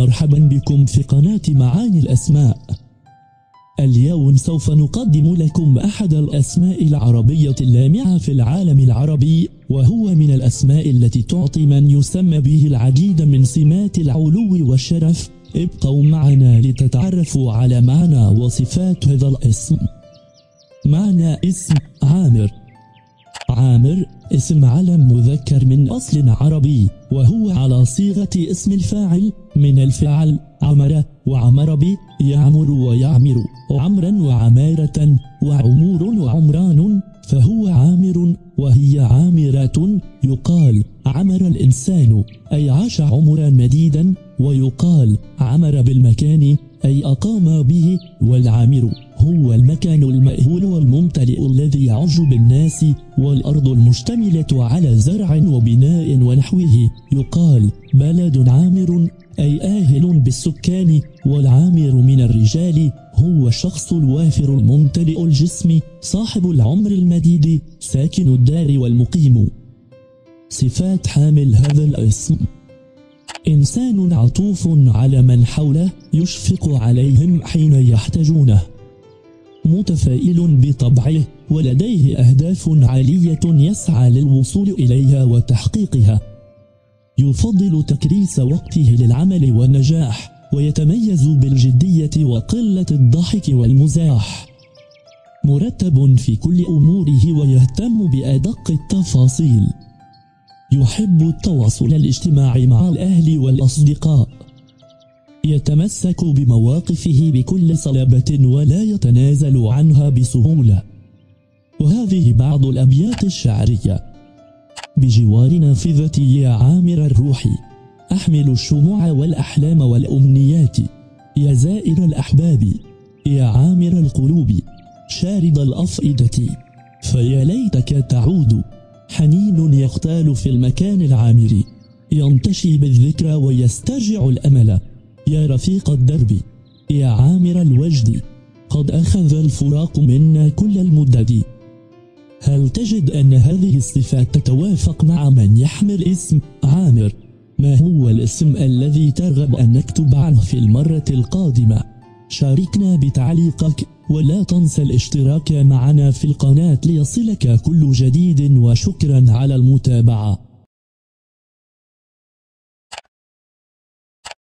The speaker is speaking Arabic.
ومرحبا بكم في قناة معاني الأسماء. اليوم سوف نقدم لكم أحد الأسماء العربية اللامعة في العالم العربي، وهو من الأسماء التي تعطي من يسمى به العديد من سمات العلو والشرف. ابقوا معنا لتتعرفوا على معنى وصفات هذا الاسم. معنى اسم عامر. عامر اسم علم مذكر من أصل عربي، وهو على صيغة اسم الفاعل من الفعل عمر وعمر به، يعمر ويعمر، عمرا وعمارة، وعمور وعمران، فهو عامر وهي عامرة. يقال عمر الإنسان أي عاش عمرا مديدا، ويقال عمر بالمكان أي أقام به، والعامر هو المكان المأهول والممتلئ الذي يعج بالناس، والأرض المشتملة على زرع وبناء ونحوه. يقال بلد عامر أي آهل بالسكان، والعامر من الرجال هو الشخص الوافر الممتلئ الجسم، صاحب العمر المديد، ساكن الدار والمقيم. صفات حامل هذا الاسم: إنسان عطوف على من حوله، يشفق عليهم حين يحتاجونه، متفائل بطبعه، ولديه أهداف عالية يسعى للوصول إليها وتحقيقها، يفضل تكريس وقته للعمل والنجاح، ويتميز بالجدية وقلة الضحك والمزاح، مرتب في كل أموره ويهتم بأدق التفاصيل، يحب التواصل الاجتماعي مع الأهل والأصدقاء، يتمسك بمواقفه بكل صلابة ولا يتنازل عنها بسهولة. وهذه بعض الأبيات الشعرية: بجوار نافذتي يا عامر الروحي، أحمل الشموع والأحلام والأمنيات، يا زائر الأحباب، يا عامر القلوب، شارد الأفئدة، فيا ليتك تعود، حنين يغتال في المكان العامر، ينتشي بالذكرى ويسترجع الأمل، يا رفيق الدرب، يا عامر الوجد، قد أخذ الفراق منا كل المدد. هل تجد أن هذه الصفات تتوافق مع من يحمل اسم عامر؟ ما هو الاسم الذي ترغب أن نكتب عنه في المرة القادمة؟ شاركنا بتعليقك، ولا تنسى الاشتراك معنا في القناة ليصلك كل جديد، وشكرا على المتابعة.